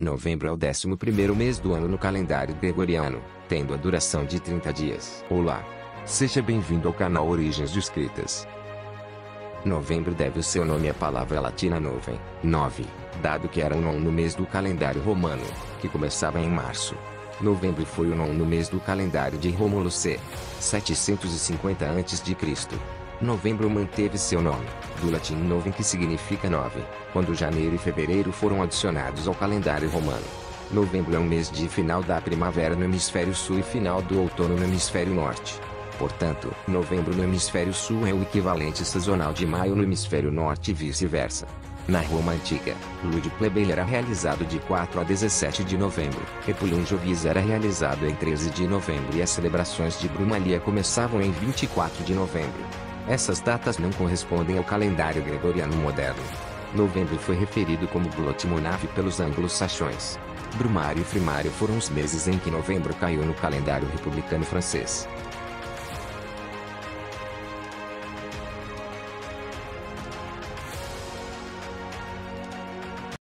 Novembro é o 11º mês do ano no calendário gregoriano, tendo a duração de 30 dias. Olá! Seja bem-vindo ao canal Origens Descritas. Novembro deve o seu nome à palavra latina novem, 9, dado que era o 9º mês do calendário romano, que começava em março. Novembro foi o 9º mês do calendário de Rômulo c. 750 a.C. Novembro manteve seu nome, do latim novem, que significa 9, quando janeiro e fevereiro foram adicionados ao calendário romano. Novembro é um mês de final da primavera no hemisfério sul e final do outono no hemisfério norte. Portanto, novembro no hemisfério sul é o equivalente sazonal de maio no hemisfério norte e vice-versa. Na Roma Antiga, Lude Plebeia era realizado de 4 a 17 de novembro, Epulum Jovis era realizado em 13 de novembro e as celebrações de Brumalia começavam em 24 de novembro. Essas datas não correspondem ao calendário gregoriano moderno. Novembro foi referido como Blót Monath pelos anglo-saxões. Brumário e Frimário foram os meses em que novembro caiu no calendário republicano francês.